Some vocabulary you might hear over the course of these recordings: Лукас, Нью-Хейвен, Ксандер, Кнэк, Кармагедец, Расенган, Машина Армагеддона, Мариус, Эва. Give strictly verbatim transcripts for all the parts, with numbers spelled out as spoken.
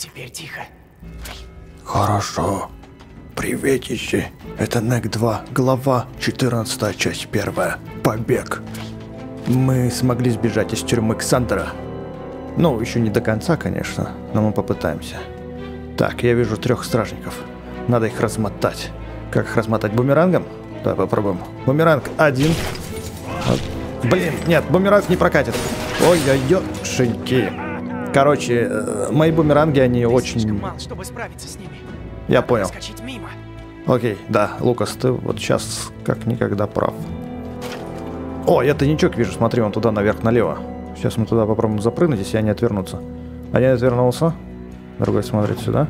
Теперь тихо. Хорошо. Приветище. Это нэк два, глава четырнадцатая, часть первая. Побег. Мы смогли сбежать из тюрьмы Ксандера. Ну, еще не до конца, конечно, но мы попытаемся. Так, я вижу трех стражников. Надо их размотать. Как их размотать? Бумерангом? Давай попробуем. Бумеранг один. Блин, нет, бумеранг не прокатит. Ой-ой-ой-шеньки. Короче, э, мои бумеранги, они очень... Мал, чтобы справиться с ними. Я понял. Окей, да, Лукас, ты вот сейчас как никогда прав. О, я тайничок вижу, смотри, он туда наверх, налево. Сейчас мы туда попробуем запрыгнуть, если они отвернутся. Один отвернулся, другой смотрит сюда.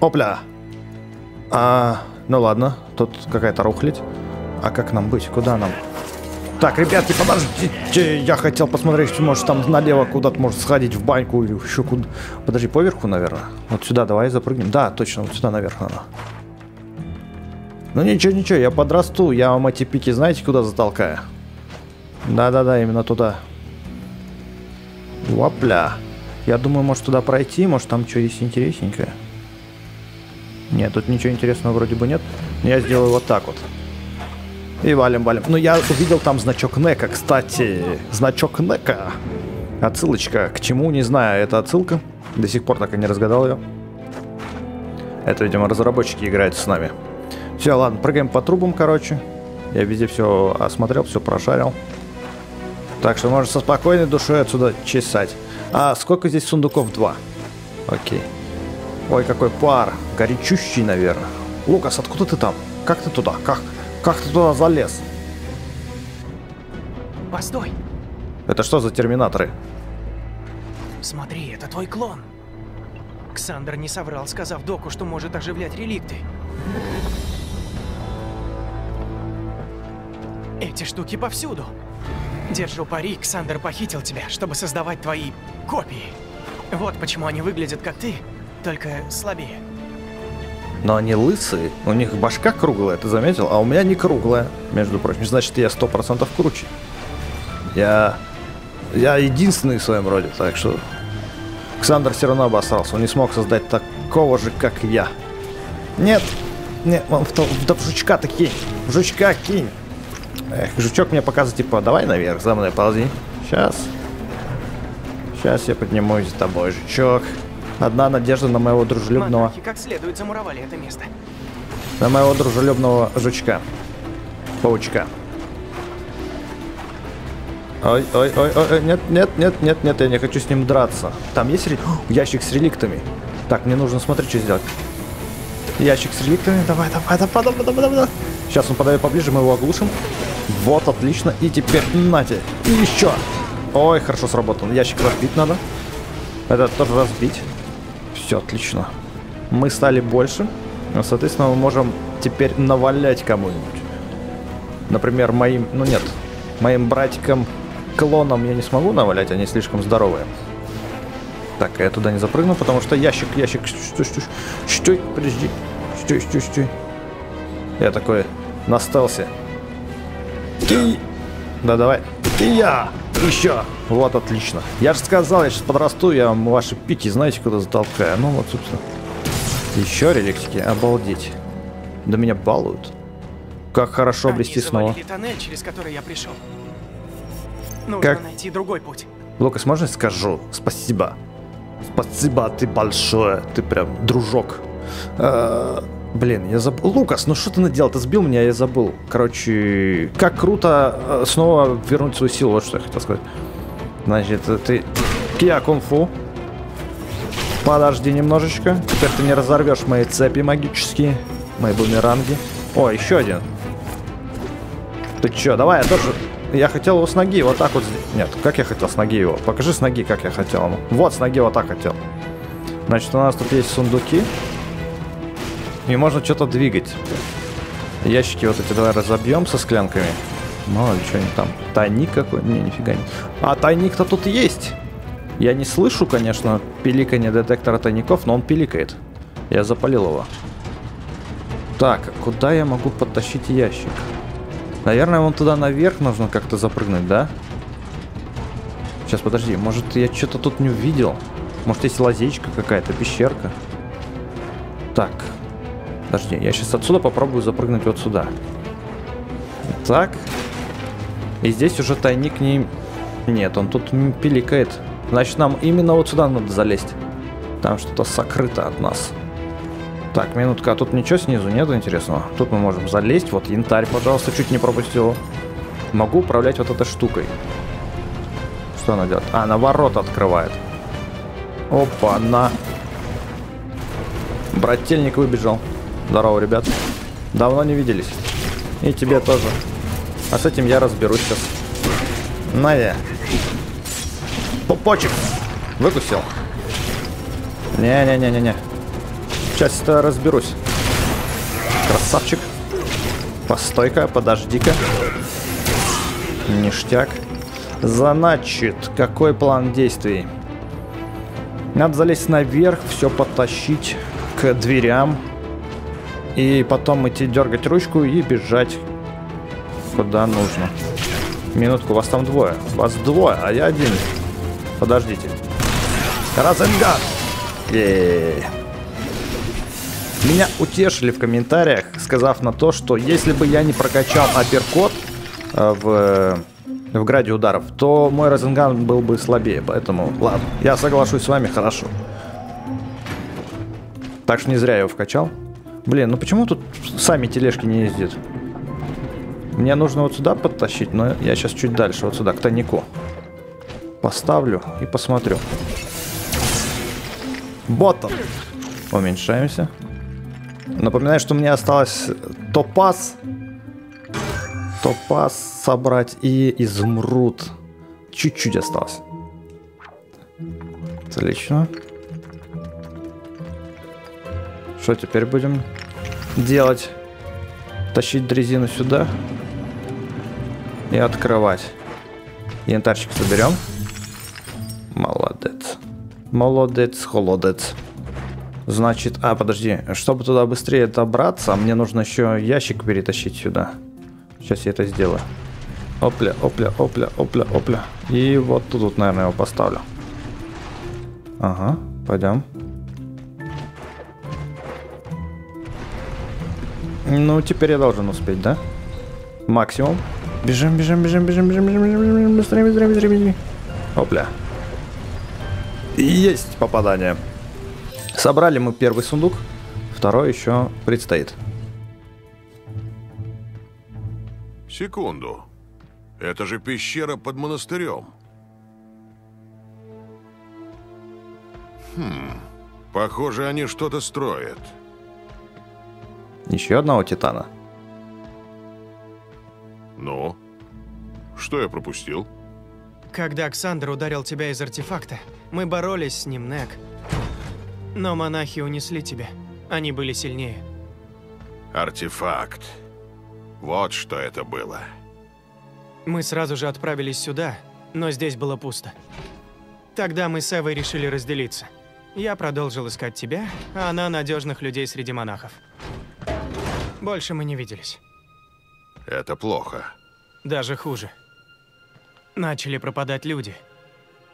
Опля! А, ну ладно, тут какая-то рухлядь. А как нам быть? Куда нам? Так, ребятки, подождите, я хотел посмотреть, может там налево куда-то может сходить в баньку или еще куда. Подожди, поверху, наверное. Вот сюда давай запрыгнем. Да, точно, вот сюда наверх надо. Ну ничего, ничего, я подрасту, я вам эти пики, знаете, куда затолкаю? Да-да-да, именно туда. Вопля. Я думаю, может туда пройти, может там что есть интересненькое. Нет, тут ничего интересного вроде бы нет. Но я сделаю вот так вот. И валим-валим. Ну, я увидел там значок нэка, кстати. Значок нэка. Отсылочка. К чему, не знаю. Это отсылка. До сих пор так и не разгадал ее. Это, видимо, разработчики играют с нами. Все, ладно, прыгаем по трубам, короче. Я везде все осмотрел, все прошарил. Так что можно со спокойной душой отсюда чесать. А сколько здесь сундуков? Два. Окей. Ой, какой пар. Горячущий, наверное. Лукас, откуда ты там? Как ты туда? Как? Как ты туда залез? Постой. Это что за терминаторы? Смотри, это твой клон. Ксандер не соврал, сказав доку, что может оживлять реликты. Эти штуки повсюду. Держу пари, Ксандер похитил тебя, чтобы создавать твои копии. Вот почему они выглядят как ты, только слабее. Но они лысые, у них башка круглая, ты заметил? А у меня не круглая, между прочим. Значит, я сто процентов круче. Я... Я единственный в своем роде, так что... Ксандер все равно обосрался, он не смог создать такого же, как я. Нет, нет, он в, в, в жучка-то кинь, в жучка кинь. Эх, жучок мне показывает, типа, давай наверх, за мной ползи. Сейчас. Сейчас я поднимусь с тобой, жучок. Одна надежда на моего дружелюбного... Монахи как следует замуровали это место. На моего дружелюбного жучка. Паучка. Ой-ой-ой-ой, нет, нет, нет, нет, нет, я не хочу с ним драться. Там есть релик... О, ящик с реликтами. Так, мне нужно смотреть, что сделать. Ящик с реликтами, давай, давай, давай, давай, давай, давай, давай. Сейчас он подойдет поближе, мы его оглушим. Вот, отлично, и теперь, нате, и еще. Ой, хорошо сработал, ящик разбить надо. Этот тоже разбить. Все, отлично. Мы стали больше. Соответственно, мы можем теперь навалять кому-нибудь. Например, моим... Ну нет. Моим братикам-клонам я не смогу навалять. Они слишком здоровые. Так, я туда не запрыгну, потому что ящик, ящик... Стой, стой, стой, подожди. Стой, стой, стой. Я такой на стелсе. И... Да, давай. И я! Еще! Вот, отлично. Я же сказал, я сейчас подрасту, я вам ваши пики, знаете, куда затолкаю. Ну вот, собственно. Еще реликтики, обалдеть. Да меня балуют. Как хорошо обрести снова. Тоннель, через который я пришел. Нужно как... найти другой путь. Лукас, можно я скажу? Спасибо. Спасибо, ты большое. Ты прям дружок. А, блин, я забыл. Лукас, ну что ты наделал? Ты сбил меня, я забыл. Короче, как круто снова вернуть свою силу, вот что я хотел сказать. Значит, ты... Кия кунг-фу. Подожди немножечко. Теперь ты не разорвешь мои цепи магические. Мои бумеранги. О, еще один. Ты че, давай, я тоже... Я хотел его с ноги вот так вот... Нет, как я хотел с ноги его? Покажи с ноги, как я хотел. Вот, с ноги вот так хотел. Значит, у нас тут есть сундуки. И можно что-то двигать. Ящики вот эти давай разобьем со склянками. Мало ли, что они там. Тайник какой? Не, нифига не. А тайник-то тут есть. Я не слышу, конечно, пиликанье детектора тайников, но он пиликает. Я запалил его. Так, куда я могу подтащить ящик? Наверное, вон туда наверх нужно как-то запрыгнуть, да? Сейчас, подожди, может я что-то тут не увидел? Может, есть лазечка какая-то, пещерка. Так. Подожди, я сейчас отсюда попробую запрыгнуть вот сюда. Так. И здесь уже тайник не... Нет, он тут пиликает. Значит, нам именно вот сюда надо залезть. Там что-то сокрыто от нас. Так, минутка, а тут ничего снизу нету интересного? Тут мы можем залезть. Вот янтарь, пожалуйста, чуть не пропустил. Могу управлять вот этой штукой. Что она делает? А, она ворота открывает. Опа, на. Брательник выбежал. Здорово, ребят. Давно не виделись. И тебе тоже. А с этим я разберусь сейчас. На я. Пупочек. Выкусил. Не-не-не-не-не. Сейчас я разберусь. Красавчик. Постой-ка, подожди-ка. Ништяк. Значит, какой план действий? Надо залезть наверх, все подтащить к дверям. И потом идти дергать ручку и бежать куда нужно. Минутку, вас там двое. Вас двое, а я один. Подождите. Расенган! Еее. Меня утешили в комментариях, сказав на то, что если бы я не прокачал апперкот в... в граде ударов, то мой Расенган был бы слабее, поэтому ладно, я соглашусь с вами, хорошо. Так что не зря я его вкачал. Блин, ну почему тут сами тележки не ездят? Мне нужно вот сюда подтащить, но я сейчас чуть дальше, вот сюда, к тайнику. Поставлю и посмотрю. Ботом. Уменьшаемся. Напоминаю, что мне осталось топаз. Топаз собрать и изумруд. Чуть-чуть осталось. Отлично. Что теперь будем делать? Тащить дрезину сюда. И открывать. Янтарчик соберем. Молодец. Молодец, холодец. Значит, а, подожди. Чтобы туда быстрее добраться, мне нужно еще ящик перетащить сюда. Сейчас я это сделаю. Опля, опля, опля, опля, опля. И вот тут, вот, наверное, его поставлю. Ага, пойдем. Ну, теперь я должен успеть, да? Максимум. Бежим, бежим, бежим, бежим, бежим, бежим, бежим, бежим, быстрее, быстрее, быстрее, бежим. Опля. Есть попадание. Собрали мы первый сундук, второй еще предстоит. Секунду. Это же пещера под монастырем. Хм. Похоже, они что-то строят. Еще одного титана. Ну? Что я пропустил? Когда Ксандер ударил тебя из артефакта, мы боролись с ним, Кнэк. Но монахи унесли тебя. Они были сильнее. Артефакт. Вот что это было. Мы сразу же отправились сюда, но здесь было пусто. Тогда мы с Эвой решили разделиться. Я продолжил искать тебя, а она надежных людей среди монахов. Больше мы не виделись. Это плохо. Даже хуже. Начали пропадать люди.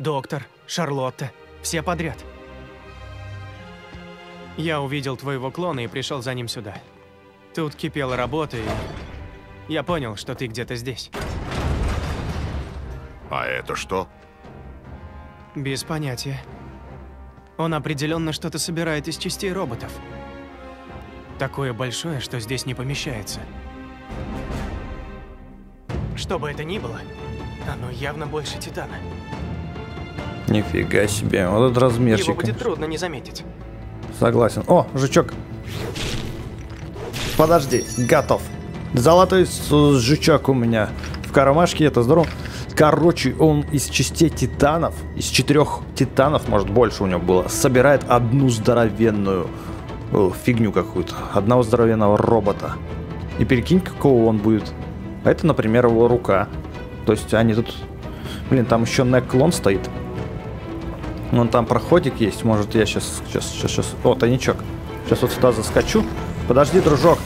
Доктор, Шарлотта, все подряд. Я увидел твоего клона и пришел за ним сюда. Тут кипела работа, и я понял, что ты где-то здесь. А это что? Без понятия. Он определенно что-то собирает из частей роботов. Такое большое, что здесь не помещается. Что бы это ни было, оно явно больше титана. Нифига себе, вот этот размерчик. Его будет трудно не заметить. Согласен. О, жучок. Подожди, готов. Золотой жучок у меня в кармашке, это здорово. Короче, он из частей титанов, из четырех титанов, может, больше у него было, собирает одну здоровенную о, фигню какую-то, одного здоровенного робота. И перекинь, какого он будет. А это, например, его рука. То есть они тут... Блин, там еще нек-клон стоит. Вон там проходик есть, может, я сейчас... Сейчас, сейчас, сейчас... О, тайничок. Сейчас вот сюда заскочу. Подожди, дружок.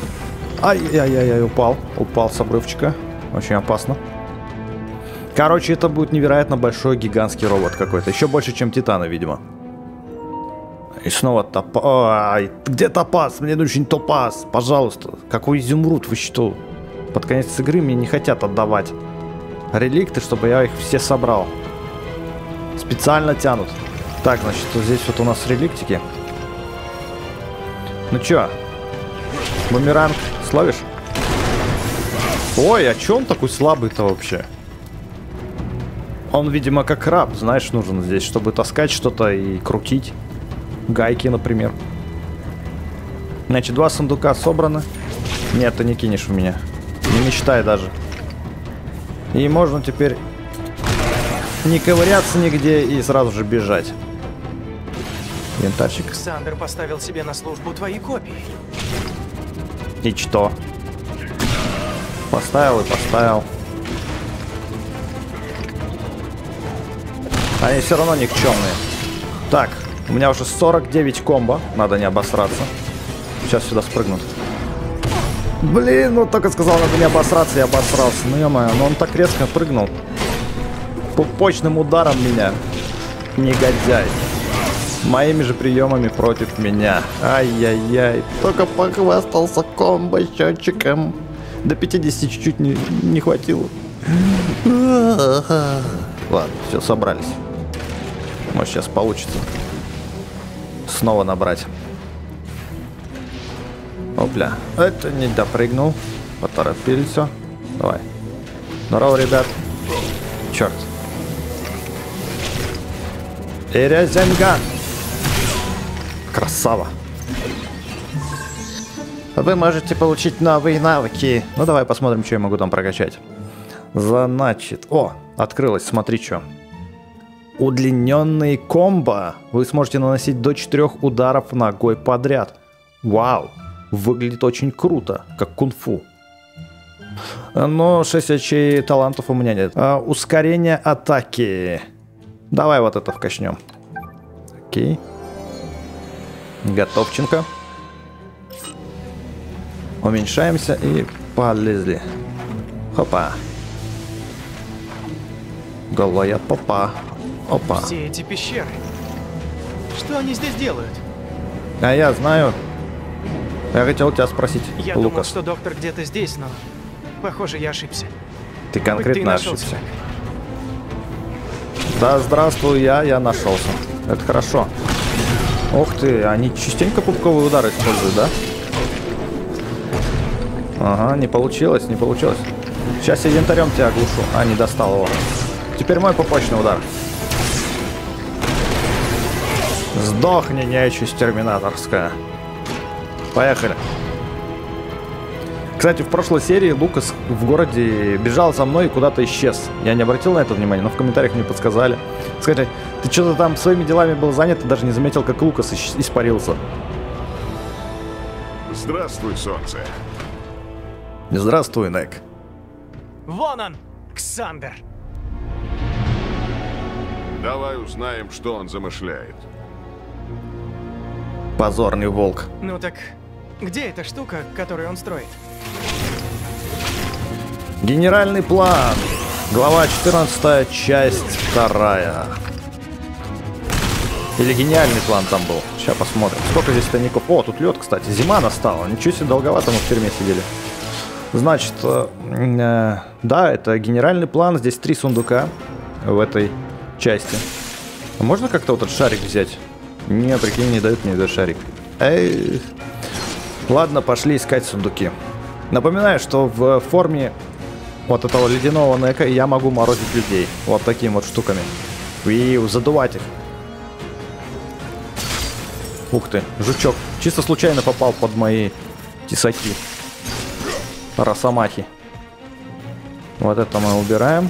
Ай-яй-яй-яй, упал. Упал с обрывчика. Очень опасно. Короче, это будет невероятно большой гигантский робот какой-то. Еще больше, чем титана, видимо. И снова топаз. Где топаз? Мне нужен топаз. Пожалуйста. Какой изумруд, вы что? Под конец игры мне не хотят отдавать реликты, чтобы я их все собрал. Специально тянут. Так, значит, вот здесь вот у нас реликтики. Ну чё? Бумеранг словишь? Ой, а чё он такой слабый-то вообще? Он, видимо, как раб, знаешь, нужен здесь, чтобы таскать что-то и крутить. Гайки, например. Значит, два сундука собраны. Нет, ты не кинешь в меня. Не мечтай даже. И можно теперь не ковыряться нигде и сразу же бежать. Янтарщик. Ксандер поставил себе на службу твои копии. И что? Поставил и поставил. Они все равно никчемные. Так, у меня уже сорок девять комбо. Надо не обосраться. Сейчас сюда спрыгнут. Блин, ну только сказал, надо не обосраться, я обосрался. Ну ё-моё, но он так резко прыгнул. Пупочным ударом меня. Негодяй. Моими же приемами против меня. Ай-яй-яй. Только похвастался комбо-счетчиком. До пятидесяти чуть-чуть не, не хватило. Ладно, все, собрались. Может, сейчас получится снова набрать. Опля. Это не допрыгнул. Поторопили все. Давай. Здорово, ребят. Черт. И Расенган. Красава. Вы можете получить новые навыки. Ну, давай посмотрим, что я могу там прокачать. Значит. О, открылось, смотри, что. Удлиненные комбо. Вы сможете наносить до четырёх ударов ногой подряд. Вау. Выглядит очень круто, как кунг-фу. Но шесть очей талантов у меня нет. А, ускорение атаки. Давай вот это вкачнем. Окей. Готовченко. Уменьшаемся и полезли. Хопа. Голая попа. Опа. Все эти пещеры. Что они здесь делают? А я знаю. Я хотел тебя спросить, я Лукас. Думал, что доктор где-то здесь, но, похоже, я ошибся. Ты конкретно ты ошибся. Да, здравствуй, я, я нашелся. Это хорошо. Ух ты, они частенько пупковые удары используют, да? Ага, не получилось, не получилось. Сейчас я янтарем тебя оглушу. А, не достал его. Теперь мой пупочный удар. Сдохни, нечисть терминаторская. Поехали. Кстати, в прошлой серии Лукас в городе бежал за мной и куда-то исчез. Я не обратил на это внимания, но в комментариях мне подсказали. Сказали, ты что-то там своими делами был занят и даже не заметил, как Лукас испарился. Здравствуй, солнце. Здравствуй, Нек. Вон он, Ксандер. Давай узнаем, что он замышляет. Позорный волк. Ну так, где эта штука, которую он строит? Генеральный план. Глава четырнадцатая, часть вторая. Или гениальный план там был. Сейчас посмотрим. Сколько здесь тайников? О, тут лед, кстати. Зима настала. Ничего себе, долговато мы в тюрьме сидели. Значит, э, э, да, это генеральный план. Здесь три сундука в этой части. Можно как-то вот этот шарик взять? Не, прикинь, не дают мне этот шарик. Эй. Ладно, пошли искать сундуки. Напоминаю, что в форме вот этого ледяного нека я могу морозить людей. Вот такими вот штуками. И задувать их. Ух ты, жучок. Чисто случайно попал под мои тесаки. Росомахи. Вот это мы убираем.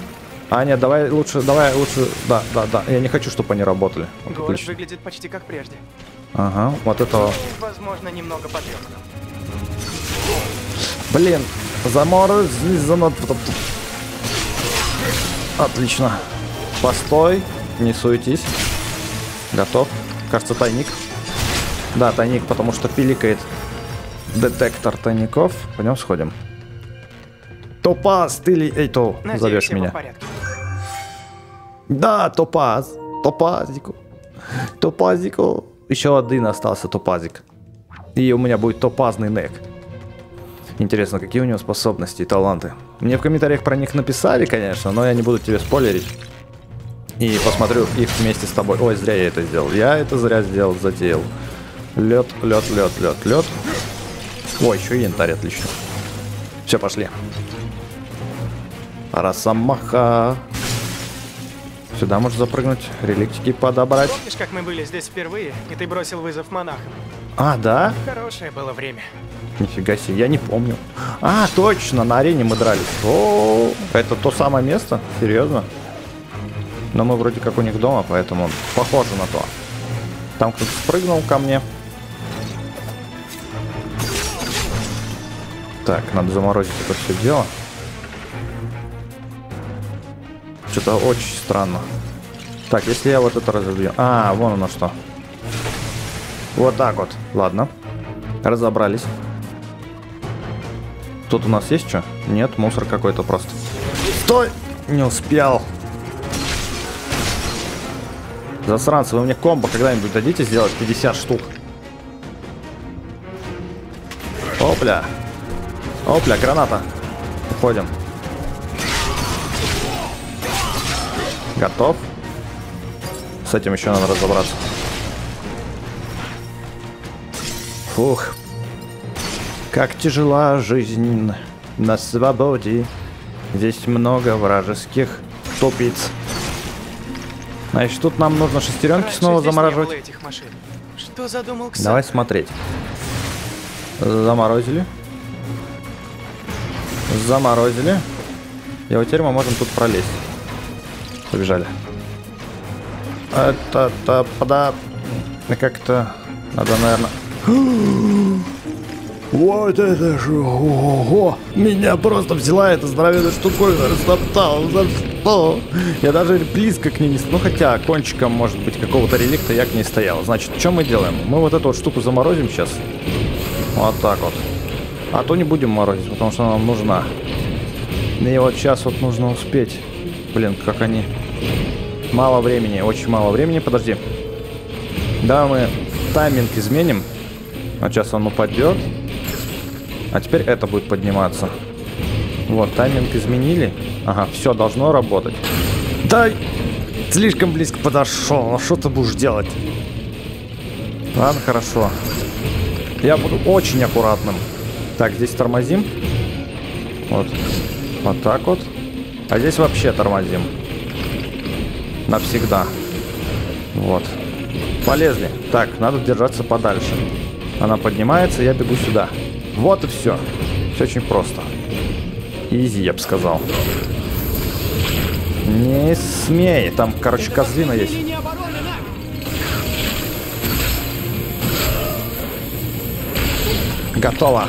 А, нет, давай лучше, давай лучше, да, да, да, я не хочу, чтобы они работали. Вот город выглядит почти как прежде. Ага, вот этого. Возможно, немного потрепано. Блин, заморозь, занот. Отлично. Постой, не суетись. Готов. Кажется, тайник. Да, тайник, потому что пиликает детектор тайников. По нем сходим. Топаз, ты ли это зовешь меня? Да, топаз, топазику, топазику. еще один остался топазик. И у меня будет топазный Кнэк. Интересно, какие у него способности и таланты. Мне в комментариях про них написали, конечно, но я не буду тебе спойлерить. И посмотрю их вместе с тобой. Ой, зря я это сделал. Я это зря сделал, затеял. Лед, лед, лед, лед, лед. Ой, еще и янтарь, отлично. Все, пошли. Росомаха. Сюда можешь запрыгнуть, реликтики подобрать. Помнишь, как мы были здесь впервые, и ты бросил вызов монахам? А, да? Хорошее было время. Нифига себе, я не помню. А, точно, на арене мы дрались. О, это то самое место? Серьезно? Но мы вроде как у них дома, поэтому похоже на то. Там кто-то спрыгнул ко мне. Так, надо заморозить это все дело. Что-то очень странно. Так, если я вот это разобью... А, вон оно что. Вот так вот. Ладно. Разобрались. Тут у нас есть что? Нет, мусор какой-то просто. Стой! Не успел. Засранцы, вы мне комбо когда-нибудь дадите сделать пятьдесят штук? Опля. Опля, граната. Уходим. Готов. С этим еще надо разобраться. Фух. Как тяжела жизнь на свободе. Здесь много вражеских тупиц. Значит, тут нам нужно шестеренки снова замораживать. Что задумал Ксандер? Давай смотреть. Заморозили. Заморозили. И вот теперь мы можем тут пролезть. Побежали. Это-то пода... Как-то... Надо, наверное... Вот это же... Ого! Меня просто взяла эта здоровенная штуковина, растоптала. За что? Я даже близко к ней не... Ну, хотя кончиком, может быть, какого-то реликта я к ней стоял. Значит, что мы делаем? Мы вот эту вот штуку заморозим сейчас. Вот так вот. А то не будем морозить, потому что она нам нужна. И вот сейчас вот нужно успеть... Блин, как они... Мало времени, очень мало времени. Подожди. Да, мы тайминг изменим. Вот сейчас он упадет. А теперь это будет подниматься. Вот, тайминг изменили. Ага, все должно работать. Да, слишком близко подошел. А что ты будешь делать? Ладно, хорошо. Я буду очень аккуратным. Так, здесь тормозим. Вот. Вот так вот. А здесь вообще тормозим. Навсегда. Вот. Полезли. Так, надо держаться подальше. Она поднимается, я бегу сюда. Вот и все. Все очень просто. Изи, я бы сказал. Не смей. Там, короче, козлина есть. Готово.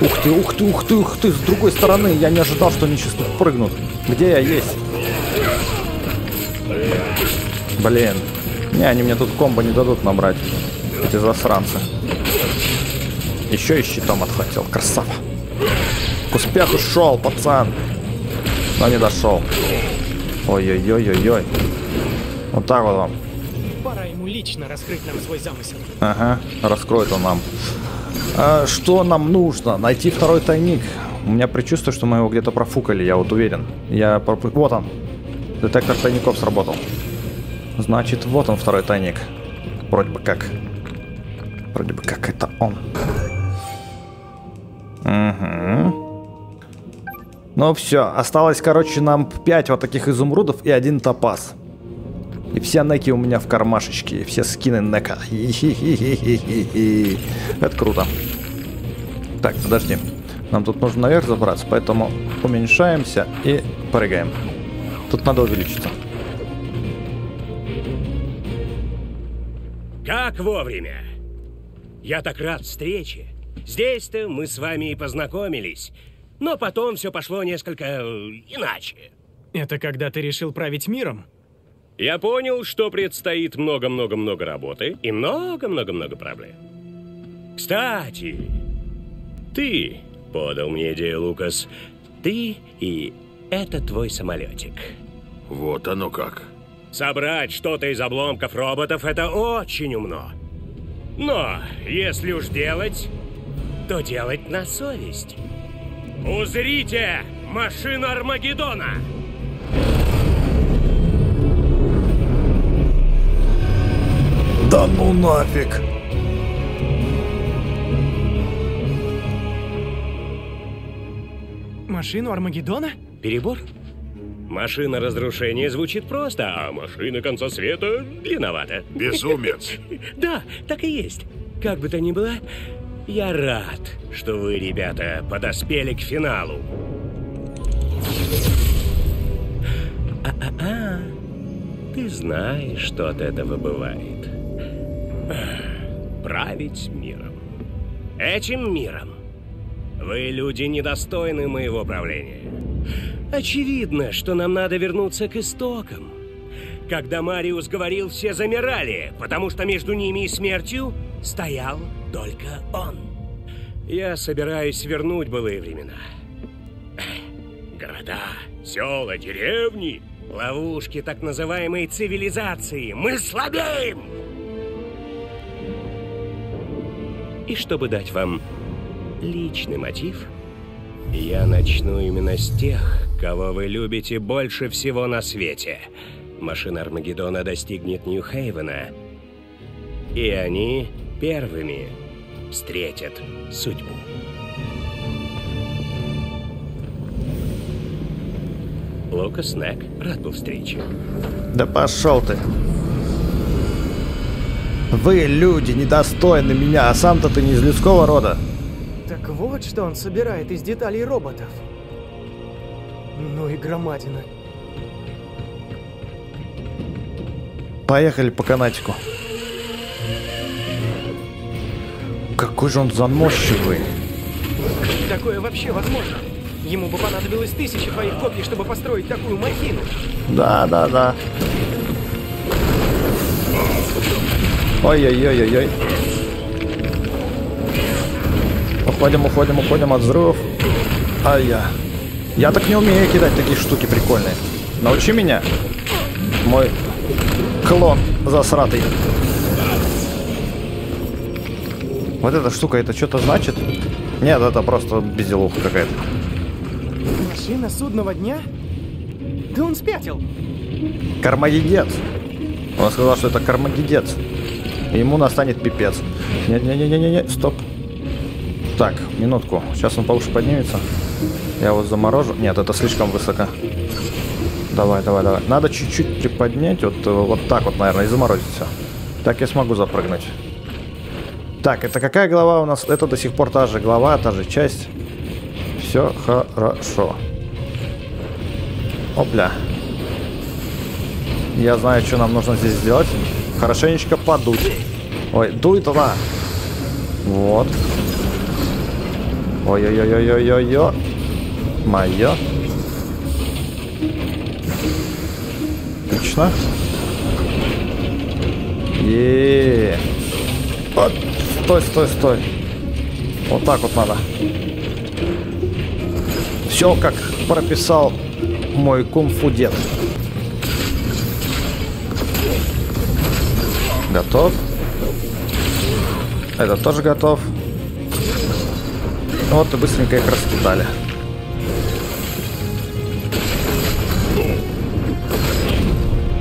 Ух ты, ух ты, ух ты, ух ты. С другой стороны, я не ожидал, что они сейчас тут прыгнут. Где я есть? Блин. Не, они мне тут комбо не дадут набрать. Эти засранцы. Еще и щитом отхватил. Красава. К успеху шел, пацан. Но не дошел. Ой-ой-ой-ой-ой. Вот так вот вам. Пора ему лично раскрыть нам свой замысел. Ага, раскроет он нам. А, что нам нужно? Найти второй тайник. У меня предчувствие, что мы его где-то профукали, я вот уверен. Я пропу... Вот он. Детектор тайников сработал. Значит, вот он второй тайник. Вроде бы как. Вроде бы как это он. Угу. Ну все, осталось, короче, нам пять вот таких изумрудов и один топаз. И все неки у меня в кармашечке. И все скины нека. Это круто. Так, подожди. Нам тут нужно наверх забраться, поэтому уменьшаемся и прыгаем. Тут надо увеличиться. Как вовремя. Я так рад встрече. Здесь-то мы с вами и познакомились. Но потом все пошло несколько иначе. Это когда ты решил править миром? Я понял, что предстоит много-много-много работы и много-много-много проблем. Кстати, ты подал мне идею, Лукас. Ты и это твой самолетик. Вот оно как. Собрать что-то из обломков роботов – это очень умно. Но если уж делать, то делать на совесть. Узрите машину Армагеддона! Да ну нафиг! Машину Армагеддона? Перебор? Машина разрушения звучит просто, а машина конца света длинновата. Безумец. Да, так и есть. Как бы то ни было, я рад, что вы, ребята, подоспели к финалу. А-а-а. Ты знаешь, что от этого бывает. Править миром. Этим миром. Вы, люди, недостойны моего правления. Очевидно, что нам надо вернуться к истокам. Когда Мариус говорил, все замирали, потому что между ними и смертью стоял только он. Я собираюсь вернуть былые времена. Города, села, деревни, ловушки так называемой цивилизации. Мы слабеем! И чтобы дать вам личный мотив, я начну именно с тех, кого вы любите больше всего на свете. Машина Армагеддона достигнет Нью-Хейвена, и они первыми встретят судьбу. Лукас, Кнэк, рад был встрече. Да пошел ты! Вы, люди, недостойны меня, а сам-то ты не из людского рода. Так вот, что он собирает из деталей роботов. Ну и громадина. Поехали по канатику. Какой же он заносчивый. Такое вообще возможно? Ему бы понадобилось тысячи твоих копий, чтобы построить такую махину. Да, да, да. Ой-ой-ой-ой-ой. Уходим, уходим, уходим от взрывов. А я... Я так не умею кидать такие штуки прикольные. Научи меня. Мой клон засратый. Вот эта штука, это что-то значит? Нет, это просто безделуха какая-то. Машина судного дня? Да он спятил. Кармагедец. Он сказал, что это Кармагедец. Ему настанет пипец. Не-не-не-не-не, стоп. Так, минутку. Сейчас он повыше поднимется. Я его заморожу. Нет, это слишком высоко. Давай, давай, давай. Надо чуть-чуть приподнять. Вот, вот так вот, наверное, и заморозить все. Так я смогу запрыгнуть. Так, это какая глава у нас? Это до сих пор та же глава, та же часть. Все хорошо. Опля. Я знаю, что нам нужно здесь сделать. Хорошенечко подуть. Ой, дуй туда. Вот. Ой-ой-ой-ой-ой-ой-ой. Мое. Отлично. Еее. Вот. Стой, стой, стой. Вот так вот надо. Все, как прописал мой кунг-фу дед. Готов. Это тоже готов. Вот и быстренько их раскидали.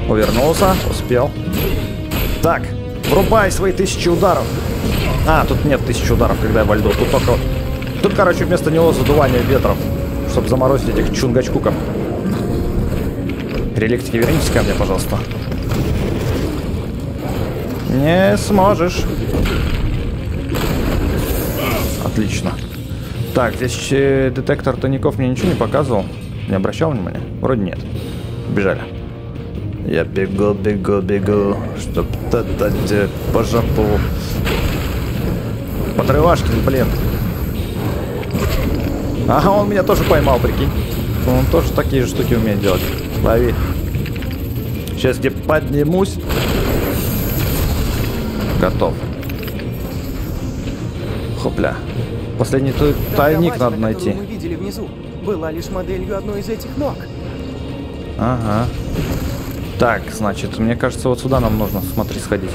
Увернулся, успел. Так, врубай свои тысячи ударов. А, тут нет тысячи ударов, когда я во льду. Тут только... Тут, короче, вместо него задувание ветров, чтобы заморозить этих чунгачкуков. Реликтики, вернитесь ко мне, пожалуйста. Не сможешь. Отлично. Так, здесь детектор тайников мне ничего не показывал. Не обращал внимания? Вроде нет. Бежали. Я бегу, бегу, бегу, чтоб та-та-та по жопу. Подрывашкин, блин. Ага, он меня тоже поймал, прикинь. Он тоже такие же штуки умеет делать. Лови. Сейчас я поднимусь. Готов. Хопля. Последний тайник надо найти. Мы видели внизу, была лишь моделью одной из этих ног. Ага. Так, значит, мне кажется, вот сюда нам нужно, смотри, сходить.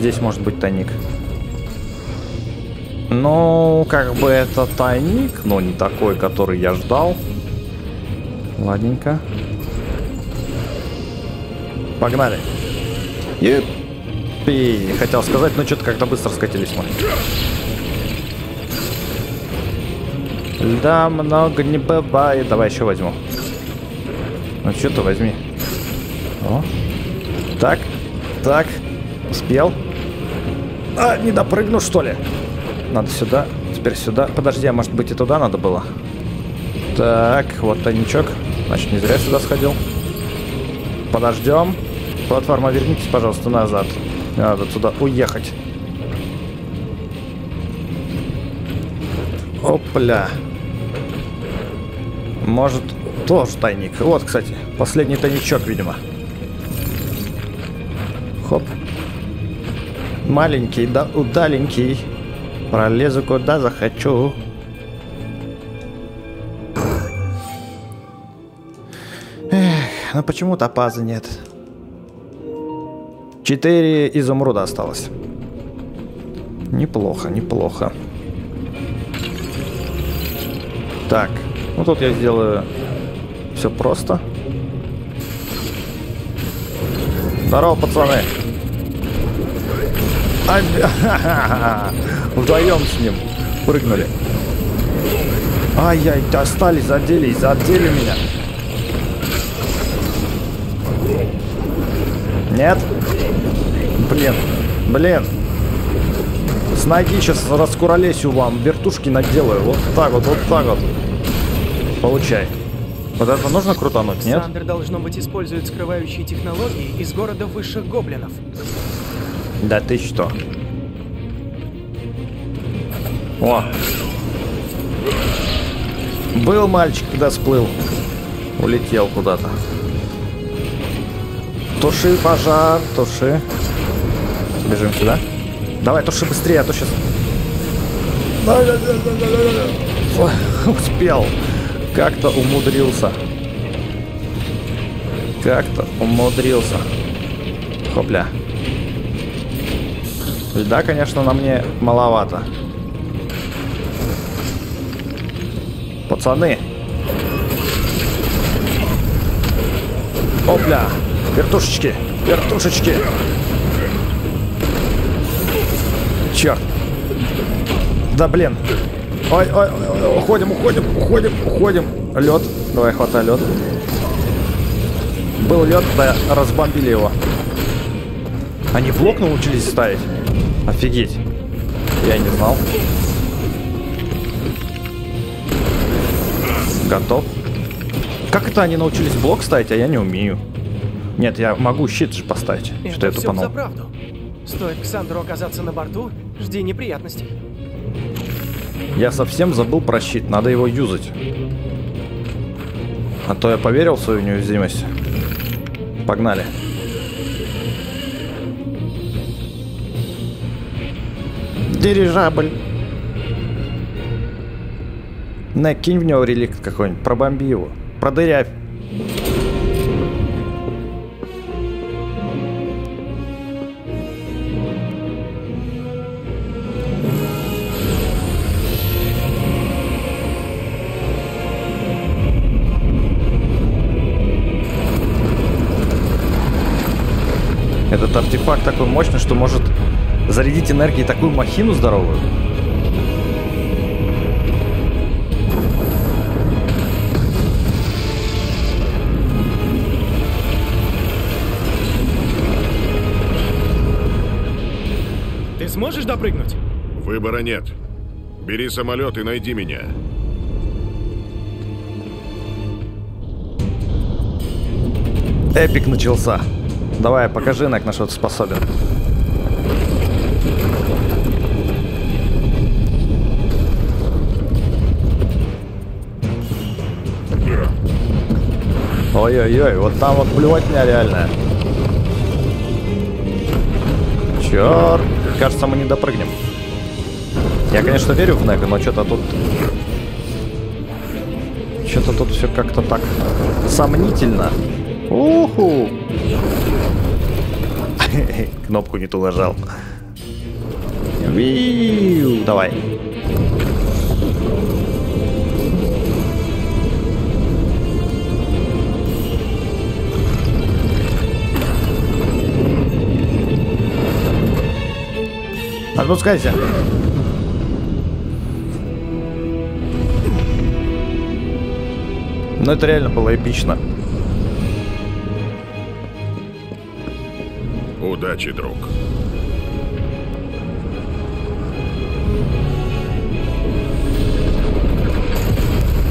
Здесь может быть тайник. Ну, как бы это тайник, но не такой, который я ждал. Ладненько. Погнали. Yep. И хотел сказать, но что-то как-то быстро скатились мы. Да, много не бывает. Давай еще возьму. Ну, что-то возьми. О. Так, так. Успел. А, не допрыгну, что ли? Надо сюда, теперь сюда. Подожди, а может быть и туда надо было? Так, вот тайничок. Значит, не зря сюда сходил. Подождем. Платформа, вернитесь, пожалуйста, назад. Надо туда уехать. Опля. Может, тоже тайник. Вот, кстати, последний тайничок, видимо. Хоп. Маленький, да, удаленький. Пролезу куда захочу. Эх, но почему топаза нет? Четыре изумруда осталось. Неплохо, неплохо. Так, ну тут я сделаю все просто. Здорово, пацаны. Вдвоем с ним прыгнули. Ай-яй, достали, задели, задели меня. Нет? Блин, блин. С ноги сейчас раскуролесю вам, вертушки наделаю. Вот так вот, вот так вот. Получай. Вот это нужно крутануть, нет? Ксандер, должно быть, использует скрывающие технологии из города высших гоблинов. Да ты что? О! Был мальчик, когда сплыл. Улетел куда-то. Туши пожар, туши. Бежим сюда. Давай, туши быстрее, а то сейчас... Успел. Как-то умудрился. Как-то умудрился. Хопля. Льда, конечно, на мне маловато. Пацаны. Опля. Вертушечки. Вертушечки. Черт. Да блин. Ой, ой, ой, уходим, уходим, уходим, уходим. Лед. Давай, хватай лед. Был лед, да разбомбили его. Они блок научились ставить. Офигеть. Я не знал. Готов. Как это они научились блок ставить, а я не умею? Нет, я могу щит же поставить. Что-то я тупанул. Это все за правду. Стоит Ксандеру оказаться на борту, жди неприятностей. Я совсем забыл про щит, надо его юзать. А то я поверил в свою неуязвимость. Погнали. Дирижабль. Накинь в него реликт какой-нибудь, пробомби его, продырявь. Этот артефакт такой мощный, что может зарядить энергией такую махину здоровую. Ты сможешь допрыгнуть? Выбора нет. Бери самолет и найди меня. Эпик начался. Давай, покажи, Нек, на что ты способен. Ой-ой-ой, вот там вот блевотня реальная. Черт, кажется, мы не допрыгнем. Я, конечно, верю в Нека, но что-то тут... Что-то тут все как-то так сомнительно. Уху! Кнопку не ту нажал. Давай. Отпускайся. Ну это реально было эпично. Удачи, друг.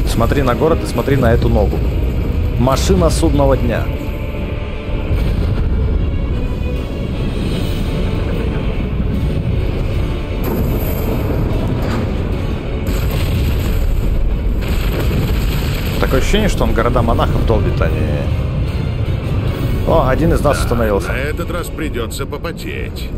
Смотри на город и смотри на эту ногу. Машина судного дня. Такое ощущение, что он города монахов долбит, а не... О, один из нас да, остановился. На этот раз придется попотеть.